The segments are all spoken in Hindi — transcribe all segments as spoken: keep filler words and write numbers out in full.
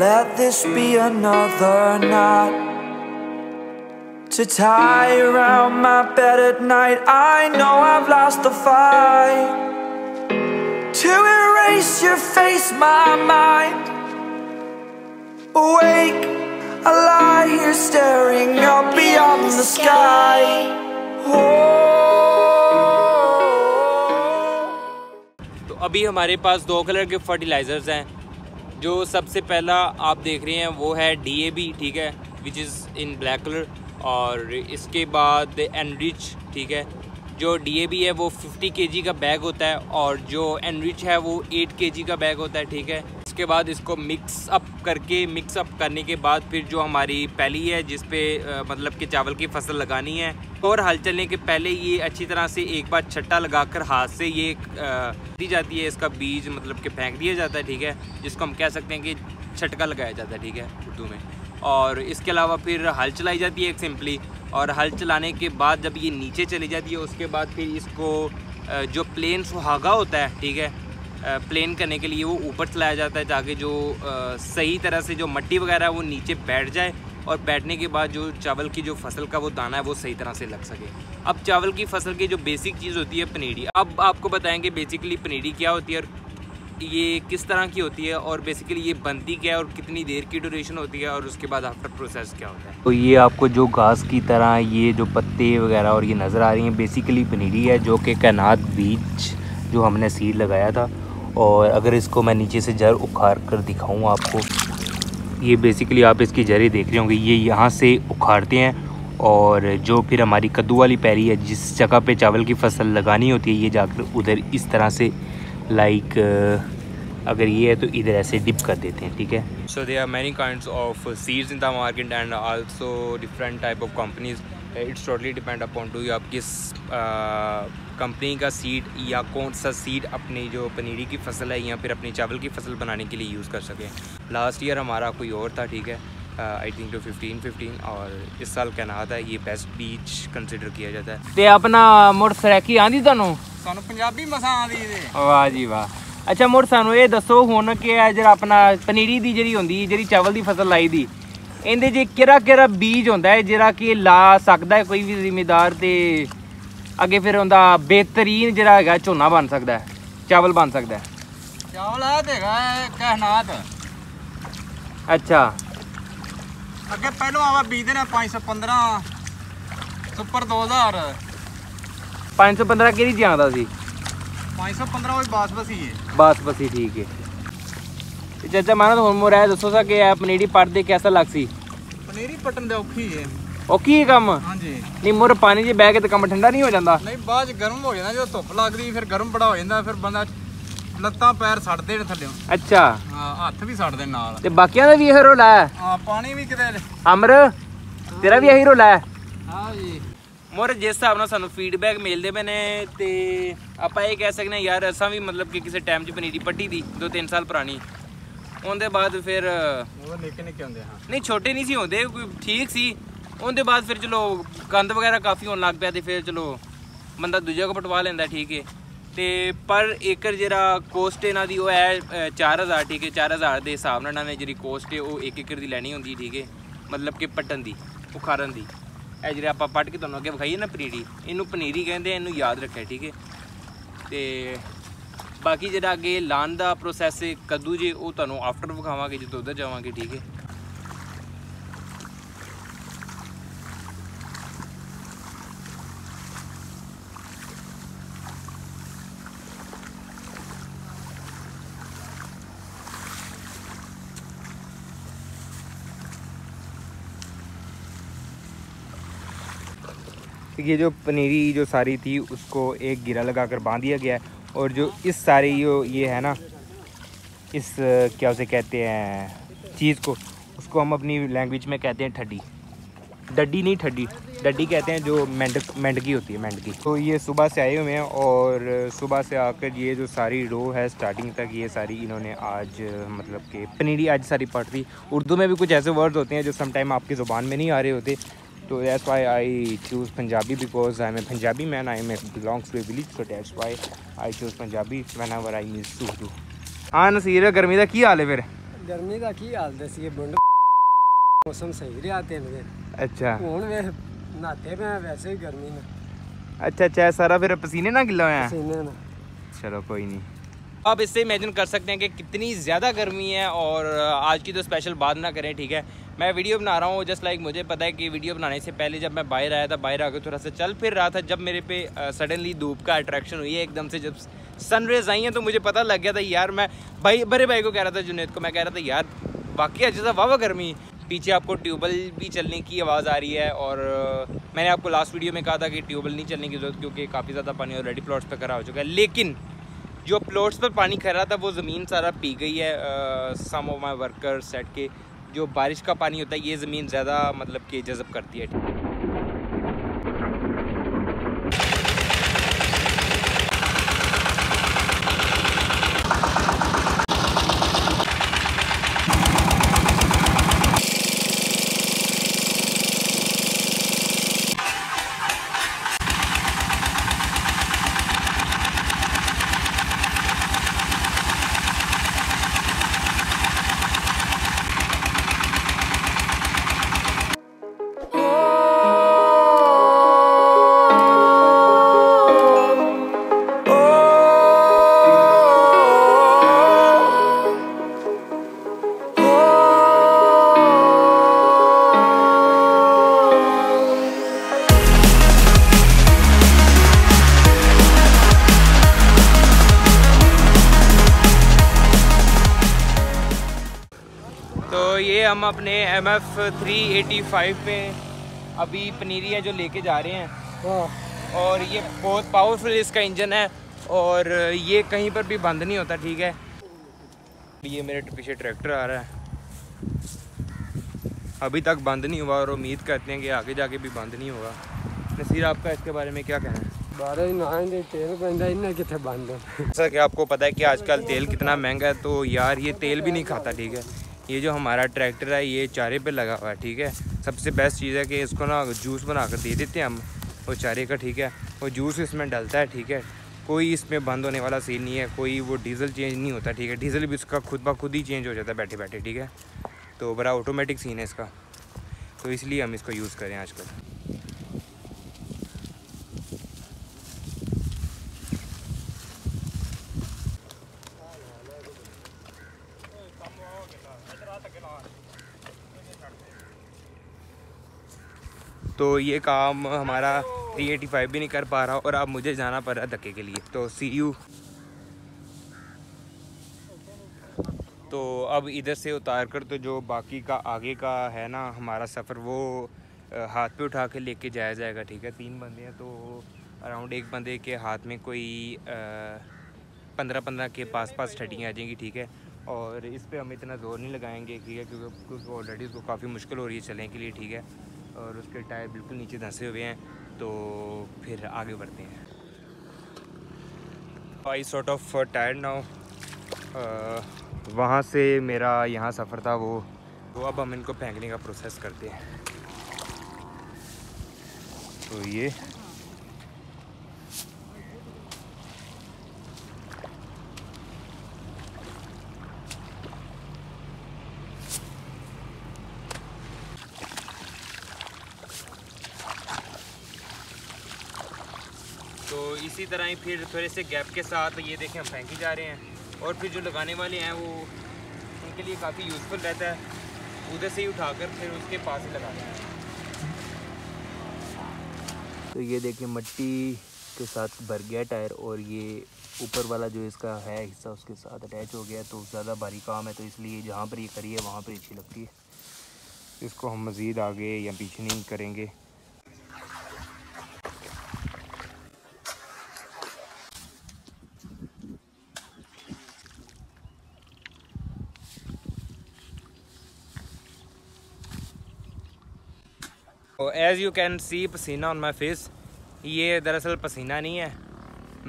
Let this be another knot to tie around my bed at night. I know I've lost the fight to erase your face, my mind. Awake, I lie here staring up beyond the sky. तो अभी हमारे पास दो कलर के फर्टिलाइज़र्स हैं। जो सबसे पहला आप देख रहे हैं वो है डी ए बी, ठीक है, which is in black colour. और इसके बाद एनरिच, ठीक है, जो डी ए बी है वो फिफ्टी केजी का बैग होता है और जो एनरिच है वो एट केजी का बैग होता है, ठीक है। उसके बाद इसको मिक्स अप करके मिक्स अप करने के बाद फिर जो हमारी पैली है जिस पे आ, मतलब कि चावल की फसल लगानी है, और हल चलने के पहले ये अच्छी तरह से एक बार छट्टा लगाकर हाथ से ये दी जाती है, इसका बीज मतलब कि फेंक दिया जाता है, ठीक है, जिसको हम कह सकते हैं कि छटका लगाया जाता है, ठीक है, उर्दू में। और इसके अलावा फिर हल चलाई जाती है एक सिंपली, और हल चलाने के बाद जब ये नीचे चली जाती है उसके बाद फिर इसको जो प्लेन सुहागा होता है, ठीक है, प्लेन करने के लिए वो ऊपर चलाया जाता है ताकि जो आ, सही तरह से जो मट्टी वगैरह है वो नीचे बैठ जाए, और बैठने के बाद जो चावल की जो फसल का वो दाना है वो सही तरह से लग सके। अब चावल की फसल की जो बेसिक चीज़ होती है पनीरी, अब आपको बताएंगे बेसिकली पनीरी क्या होती है और ये किस तरह की होती है और बेसिकली ये बनती क्या है और कितनी देर की ड्यूरेशन होती है और उसके बाद आफ्टर प्रोसेस क्या होता है। तो ये आपको जो घास की तरह ये जो पत्ते वगैरह और ये नज़र आ रही हैं बेसिकली पनीरी है, जो कि कायनात बीज जो हमने सीड लगाया था। और अगर इसको मैं नीचे से जड़ उखाड़ कर दिखाऊँ आपको, ये बेसिकली आप इसकी जड़ें देख रहे होंगे, ये यहाँ से उखाड़ते हैं। और जो फिर हमारी कद्दू वाली पैली है जिस जगह पे चावल की फसल लगानी होती है, ये जाकर उधर इस तरह से लाइक अगर ये है तो इधर ऐसे डिप कर देते हैं, ठीक है। So there are many kinds of seeds in the market and also different type of companies. It's totally depend upon to you आप किस कंपनी का सीड या कौन सा सीड अपनी जो पनीरी की फसल है या फिर अपनी चावल की फसल बनाने के लिए यूज़ कर सकें। लास्ट ईयर हमारा कोई और था, ठीक है, I think two fifteen fifteen और इस साल कायनात है, ये बेस्ट बीज कंसिडर किया जाता है। ते अपना मुड़ सराकी आंदी तुहानू सानू पंजाबी मसां आंदी जी, वाह जी वाह। अच्छा मुड़ सानू ये दसो हुण कि जरा अपना पनीरी दी जिहड़ी हुंदी जिहड़ी चावल की फसल लाई दी, इंदे जी केड़ा केड़ा बीज होंदा है जिहड़ा कि ला सकदा है कोई भी जिमीदार ते अगे फिर उनका बेहतरीन जरा है झोना बन सकता है, चावल बन सकता है। चावल है कायनात। अच्छा अगे पहलो आवा बीज देना पाँच सौ पंद्रह सुपर दो हज़ार। पाँच सौ पंद्रह केड़ी जान दा सी? पाँच सौ पंद्रह ओई बासमती है। बासमती ठीक है। चाचा माना हुण मोर ऐ दसो सा कि पनीरी पटदे कैसा लग सी? पनीरी पटन दे औखी है। ओकी कम नहीं मुर पानी जी बह के तो कम ठंडा नहीं हो जाता? नहीं बाद गर्म हो जाता, जो धुप लगती फिर गर्म बड़ा हो जाता, फिर बंदा लत्तां पैर सड़दे ने थल्ले। अच्छा हथ भी सड़दे नाल ते बाकियां दा भी इही रोला है। हां पानी भी किते अमर तेरा भी इही रोला है। हां जी मुर जिस हिसाब नाल सानू फीडबैक मिलदे पे ने ते आपां इह कह सकने यार असां भी मतलब कि किसी टाइम च पनीरी पट्टी दी दो तीन साल पुरानी, उहदे बाद फिर ओह निक्के निक्के हुंदे हां नहीं छोटे नहीं सी हुंदे कोई ठीक सी, उनके बाद फिर चलो गंद वगैरह काफ़ी होने लग पाया तो फिर चलो बंदा दूजे को पटवा लेंदा, ठीक है। तो पर एकर जरा कोस्ट इन्हों की वो है चार हज़ार, ठीक है, चार हज़ार के हिसाब नाल इन्होंने जी कोस्ट है वो एक एकर की लैनी होंगी, ठीक है, मतलब कि पट्टन की उखाड़न की। यह जी आप पट के तुहानू अगे विखाई ना पनीरी, इनू पनीरी कहते हैं, इनू याद रखें, ठीक है। तो बाकी जरा अगे लाने का प्रोसैस कद्दू जी वो तुहानू आफ्टर विखावांगे जो उधर जावांगे, ठीक है। ये जो पनीरी जो सारी थी उसको एक गिरा लगाकर बांध दिया गया है, और जो इस सारी जो ये है ना इस क्या उसे कहते हैं चीज़ को, उसको हम अपनी लैंग्वेज में कहते हैं ठड्डी, डड्डी नहीं ठड्डी डड्डी कहते हैं, जो मेंढक मेंढकी होती है, मेंढकी। तो ये सुबह से आए हुए हैं और सुबह से आकर ये जो सारी रो है स्टार्टिंग तक ये सारी इन्होंने आज मतलब कि पनीरी आज सारी पट दी। उर्दू में भी कुछ ऐसे वर्ड होते हैं जो समटाइम आपकी ज़ुबान में नहीं आ रहे होते, तो that's why I choose Punjabi because I am a Punjabi man, I am a belongs to a village, so that's why I choose Punjabi whenever I meet to. हाँ नसीर गर्मी का की हाल है फिर? गर्मी का की हाल दसी बुंड मौसम सही रहा तीन दिन। अच्छा हुण वे नहाते पे वैसे ही गर्मी में। अच्छा अच्छा सारा फिर पसीने ना गिला होया पसीने ना। चलो कोई नहीं, आप इससे इमेजिन कर सकते हैं कि कितनी ज़्यादा गर्मी है और आज की तो स्पेशल बात ना करें। ठीक है, मैं वीडियो बना रहा हूँ जस्ट लाइक मुझे पता है कि वीडियो बनाने से पहले जब मैं बाहर आया था, बाहर आकर थोड़ा सा चल फिर रहा था, जब मेरे पे सडनली धूप का अट्रैक्शन हुई है एकदम से, जब सनरेज़ आई हैं तो मुझे पता लग गया था यार। मैं भाई बड़े भाई को कह रहा था, जुनैद को मैं कह रहा था यार बाकी अच्छे से वाह वाह गर्मी। पीछे आपको ट्यूबवेल भी चलने की आवाज़ आ रही है और मैंने आपको लास्ट वीडियो में कहा था कि ट्यूबवेल नहीं चलने की ज़रूरत क्योंकि काफ़ी ज़्यादा पानी ऑलरेडी प्लॉट्स पर खड़ा हो चुका है। लेकिन जो प्लॉट्स पर पानी खड़ा था वो ज़मीन सारा पी गई है। Some of my workers set के जो बारिश का पानी होता है ये ज़मीन ज़्यादा मतलब कि जज़ब करती है। हम अपने M F three eighty five पे अभी पनीरियाँ जो लेके जा रहे हैं और ये बहुत पावरफुल इसका इंजन है और ये कहीं पर भी बंद नहीं होता। ठीक है, ये मेरे पीछे ट्रैक्टर आ रहा है, अभी तक बंद नहीं हुआ और उम्मीद करते हैं कि आगे जाके भी बंद नहीं होगा। नसीर आपका इसके बारे में क्या कहना है? बारह नहाएंगे तेल बंदा इन्हें कितने बंद है। जैसा कि आपको पता है कि आजकल तेल कितना महंगा है तो यार ये तेल भी नहीं खाता। ठीक है, ये जो हमारा ट्रैक्टर है ये चारे पे लगा हुआ है। ठीक है, सबसे बेस्ट चीज़ है कि इसको ना जूस बना कर दे देते हैं हम वो चारे का। ठीक है, वो जूस इसमें डलता है। ठीक है, कोई इसमें बंद होने वाला सीन नहीं है, कोई वो डीज़ल चेंज नहीं होता। ठीक है, डीज़ल भी इसका खुद ब खुद ही चेंज हो जाता है बैठे बैठे। ठीक है, तो बड़ा ऑटोमेटिक सीन है इसका, तो इसलिए हम इसको यूज़ करें आजकल। तो ये काम हमारा थ्री एटी फाइव भी नहीं कर पा रहा और अब मुझे जाना पड़ रहा है धक्के के लिए। तो सी यू। तो अब इधर से उतार कर तो जो बाकी का आगे का है ना हमारा सफ़र वो हाथ पे उठा के लेके जाया जाएगा। ठीक है, तीन बंदे हैं तो अराउंड एक बंदे के हाथ में कोई पंद्रह पंद्रह के पास पास ठटियाँ आ जाएंगी। ठीक है, और इस पे हम इतना ज़ोर नहीं लगाएंगे। ठीक है, क्योंकि ऑलरेडी उसको काफ़ी मुश्किल हो रही है चलने के लिए। ठीक है, और उसके टायर बिल्कुल नीचे धंसे हुए हैं, तो फिर आगे बढ़ते हैं। I sort of tired now. वहाँ से मेरा यहाँ सफ़र था वो, तो अब हम इनको फेंकने का प्रोसेस करते हैं। तो ये तो इसी तरह ही फिर थोड़े से गैप के साथ ये देखें हम फेंकी जा रहे हैं और फिर जो लगाने वाले हैं वो उनके लिए काफ़ी यूज़फुल रहता है। उधर से ही उठाकर फिर उसके पास ही लगाते हैं। तो ये देखें मिट्टी के साथ भर गया टायर और ये ऊपर वाला जो इसका है हिस्सा उसके साथ अटैच हो गया, तो ज़्यादा भारी काम है तो इसलिए जहाँ पर ये करी है वहाँ पर अच्छी लगती है। इसको हम मज़ीद आगे या पीछे नहीं करेंगे। और एज़ यू कैन सी पसीना ऑन माई फेस, ये दरअसल पसीना नहीं है,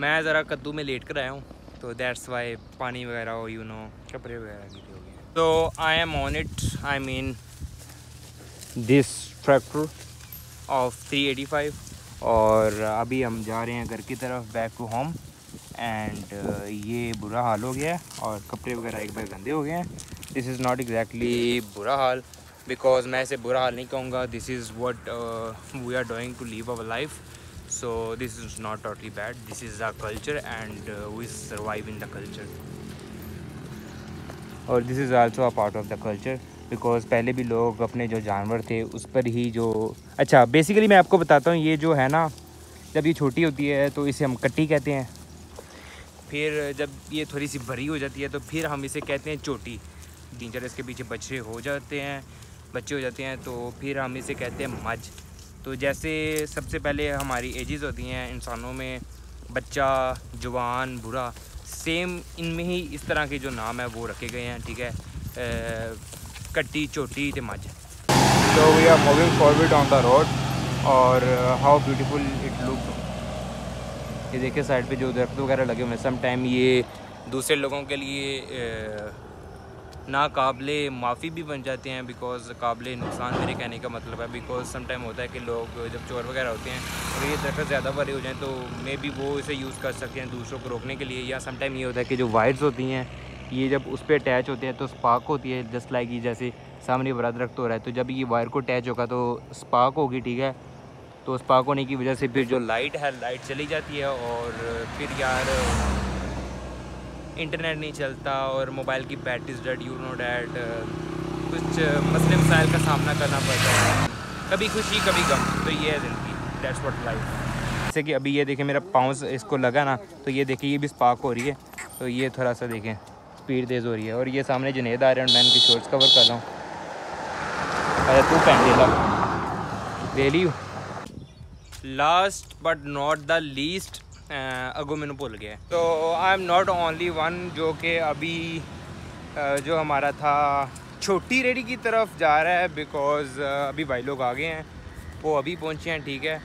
मैं ज़रा कद्दू में लेट कर आया हूँ तो दैट्स वाई पानी वगैरह हो यू नो कपड़े वगैरह गीले हो गए। तो I am on it, I mean this tractor of three eighty five, और अभी हम जा रहे हैं घर की तरफ बैक टू होम। एंड ये बुरा हाल हो गया है और कपड़े वगैरह एक बार गंदे हो गए हैं दिस इज़ नॉट एग्जैक्टली बुरा हाल, बिकॉज मैं इसे बुरा हाल नहीं कहूँगा. This is what we are doing to live our life. So this is not totally bad. This is our culture and we survive in the culture. और this is also a part of the culture, because पहले भी लोग अपने जो जानवर थे उस पर ही जो अच्छा बेसिकली मैं आपको बताता हूँ. ये जो है ना, जब ये छोटी होती है तो इसे हम कट्टी कहते हैं. फिर जब ये थोड़ी सी बड़ी हो जाती है तो फिर हम इसे कहते हैं चोटी. तीन चार इसके पीछे बच्चे हो जाते हैं बच्चे हो जाते हैं तो फिर हम इसे कहते हैं मज. तो जैसे सबसे पहले हमारी एजेस होती हैं इंसानों में, बच्चा, जवान, बूढ़ा, सेम इनमें ही इस तरह के जो नाम है वो रखे गए हैं. ठीक है, कट्टी, चोटी तो मज. तो we are moving forward on the road. और हाउ ब्यूटीफुल इट लुक. ये देखिए साइड पे जो दरख्त वगैरह लगे हुए हैं. सम टाइम ये दूसरे लोगों के लिए नाकाबिले माफ़ी भी बन जाते हैं, बिकॉज काबिले नुकसान मेरे कहने का मतलब है. बिकॉज सम टाइम होता है कि लोग जब चोर वगैरह होते हैं और ये दरख्त ज़्यादा बड़े हो जाएं तो मे बी वो इसे यूज़ कर सकते हैं दूसरों को रोकने के लिए. या सम टाइम ये होता है कि जो वायर्स होती हैं ये जब उस पर अटैच होते हैं तो स्पार्क होती है. जस्ट लाइक ये जैसे सामने बड़ा दरख्त हो रहा है तो जब ये वायर को अटैच होगा तो स्पार्क होगी. ठीक है, तो स्पार्क होने की वजह से फिर जो लाइट है लाइट चली जाती है. और फिर यार इंटरनेट नहीं चलता और मोबाइल की battery dead, you know that. कुछ मसले मसाइल का सामना करना पड़ता है, कभी खुशी कभी गम. तो ये है ज़िंदगी, दैट्स व्हाट लाइफ. जैसे कि अभी ये देखें मेरा पाँव इसको लगा ना, तो ये देखिए ये भी स्पार्क हो रही है. तो ये थोड़ा सा देखें स्पीड तेज़ हो रही है. और ये सामने जुनैद आ रहे हैं, मैं इनकी शॉर्ट्स कवर कर रहा हूँ. अरे तू पहन ले ला दे ली. Last but not the least, अगो मैंने भूल गया. तो I am not only one, जो कि अभी uh, जो हमारा था छोटी रेडी की तरफ जा रहा है. बिकॉज uh, अभी भाई लोग आ गए हैं, वो अभी पहुँचे हैं. ठीक है,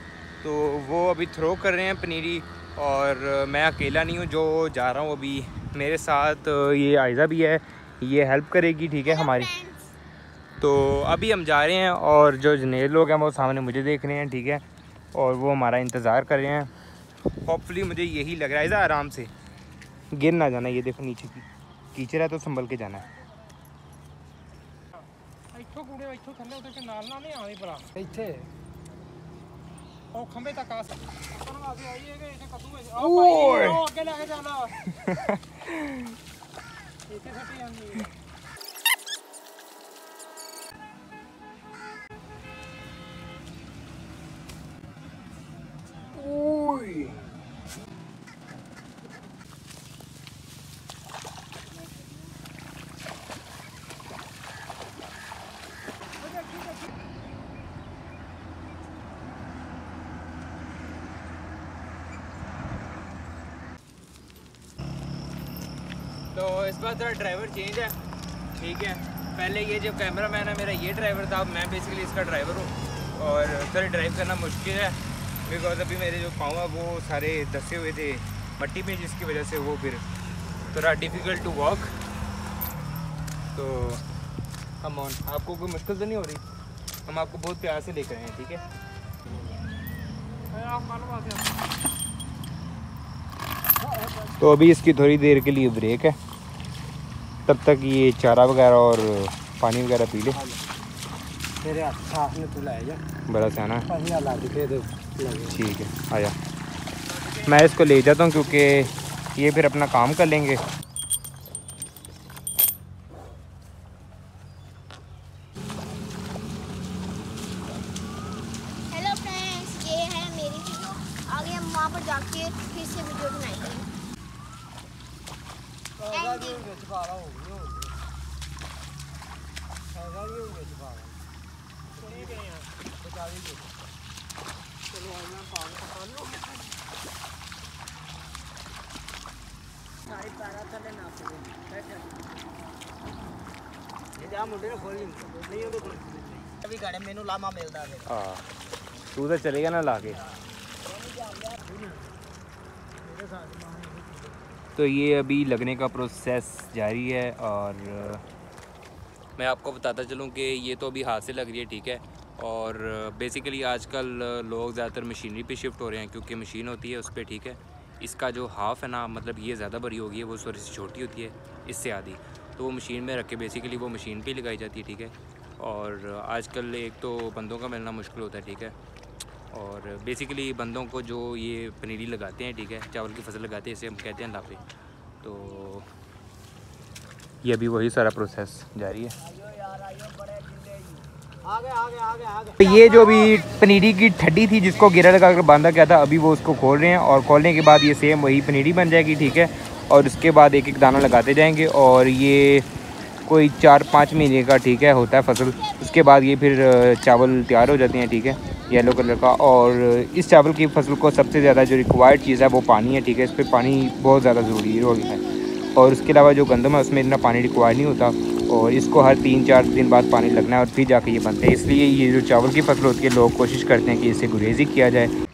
तो वो अभी थ्रो कर रहे हैं पनीरी. और uh, मैं अकेला नहीं हूँ जो जा रहा हूँ. अभी मेरे साथ uh, ये आयजा भी है, ये हेल्प करेगी. ठीक है हमारी. तो अभी हम जा रहे हैं और जो जुनैद लोग हैं वो सामने मुझे देख रहे हैं. ठीक है, और वो हमारा इंतज़ार कर रहे हैं. होपफुली मुझे यही लग रहा है. आराम से गिर ना जाना. ये देखो नीचे की कीचड़ है तो संभल के जाना है. तो इस बार थोड़ा ड्राइवर चेंज है. ठीक है, पहले ये जो कैमरा मैन है मेरा ये ड्राइवर था, अब मैं बेसिकली इसका ड्राइवर हूँ. और थोड़ा ड्राइव करना मुश्किल है बिकॉज अभी मेरे जो पाँव है वो सारे धसे हुए थे मट्टी में, जिसकी वजह से वो फिर थोड़ा डिफ़िकल्ट टू वॉक. तो हम ऑन, आपको कोई मुश्किल तो नहीं हो रही? हम आपको बहुत प्यार से देख रहे हैं. ठीक है, तो अभी इसकी थोड़ी देर के लिए ब्रेक है, तब तक ये चारा वगैरह और पानी वगैरह पी ले. बड़ा सहना ठीक है, आया. मैं इसको ले जाता हूँ क्योंकि ये फिर अपना काम कर लेंगे. हेलो फ्रेंड्स, ये है मेरी वीडियो. आगे हम वहाँ पर जाके फिर से वीडियो बनाएंगे. मेनू लामा मिलता है. हाँ, तू तो चलेगा ना लाके. तो ये अभी लगने का प्रोसेस जारी है. और मैं आपको बताता चलूँ कि ये तो अभी हाथ से लग रही है. ठीक है, और बेसिकली आजकल लोग ज़्यादातर मशीनरी पे शिफ्ट हो रहे हैं क्योंकि मशीन होती है उस पर. ठीक है, इसका जो हाफ़ है ना, मतलब ये ज़्यादा बड़ी होगी है, वो थोड़ी सी छोटी होती है इससे आधी. तो वो मशीन में रख के बेसिकली वो मशीन पे लगाई जाती है, ठीक है। और आजकल एक तो बंदों का मिलना मुश्किल होता है, ठीक है। और बेसिकली बंदों को जो ये पनीरी लगाते हैं, ठीक है, चावल की फसल लगाते हैं, इसे हम कहते हैं लाफे। तो ये अभी वही सारा प्रोसेस जारी है। आगे, आगे, आगे, आगे। ये जो अभी पनीरी की ठड्डी थी जिसको गिरा लगाकर बांधा गया था, अभी वो उसको खोल रहे हैं और खोलने के बाद ये सेम वही पनीरी बन जाएगी, ठीक है। और उसके बाद एक एक दाना लगाते जाएंगे और ये कोई चार पाँच महीने का, ठीक है, होता है फसल। उसके बाद ये फिर चावल तैयार हो जाते हैं, ठीक है, येलो कलर का। और इस चावल की फसल को सबसे ज़्यादा जो रिक्वायर्ड चीज़ है वो पानी है, ठीक है। इस पर पानी बहुत ज़्यादा ज़रूरी हो गया है और उसके अलावा जो गंदम है उसमें इतना पानी रिक्वायर्ड नहीं होता और इसको हर तीन चार दिन बाद पानी लगना है और फिर जाके ये बनते हैं। इसलिए ये जो चावल की फसल होती है लोग कोशिश करते हैं कि इसे गुरेज़ी किया जाए।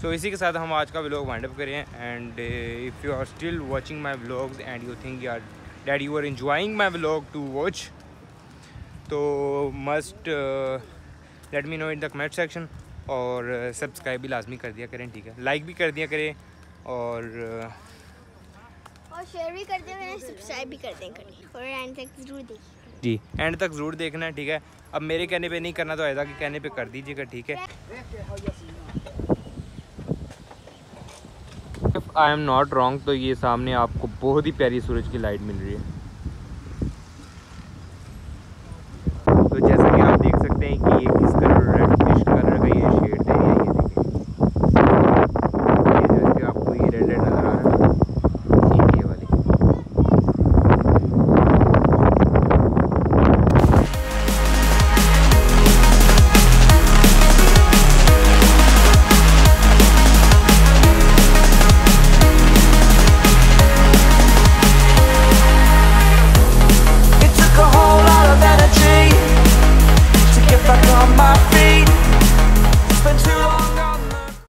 सो so, इसी के साथ हम आज का व्लॉग वाइंड अप करें। And if you are still watching my vlogs and you think you are that you are enjoying my vlog to watch, तो must let me know in the comment section. और सब्सक्राइब भी लाजमी कर दिया करें, ठीक है, लाइक भी कर दिया करें और और शेयर भी कर दें, सब्सक्राइब भी कर दें और एंड तक ज़रूर देखिए जी, एंड तक ज़रूर देखना, ठीक है। अब मेरे कहने पे नहीं करना तो ऐसा के कहने पे कर दीजिएगा, ठीक है। If I am not wrong तो ये सामने आपको बहुत ही प्यारी सूरज की लाइट मिल रही है।